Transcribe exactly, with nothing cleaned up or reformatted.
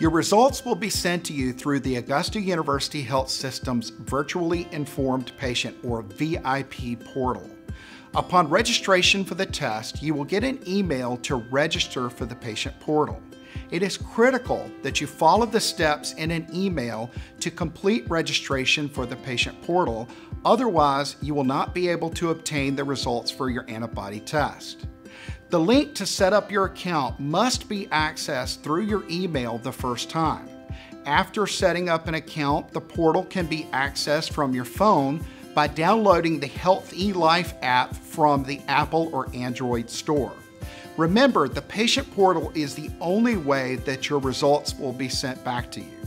Your results will be sent to you through the Augusta University Health System's Virtually Informed Patient, or V I P, portal. Upon registration for the test, you will get an email to register for the patient portal. It is critical that you follow the steps in an email to complete registration for the patient portal, otherwise you will not be able to obtain the results for your antibody test. The link to set up your account must be accessed through your email the first time. After setting up an account, the portal can be accessed from your phone by downloading the Health eLife app from the Apple or Android store. Remember, the patient portal is the only way that your results will be sent back to you.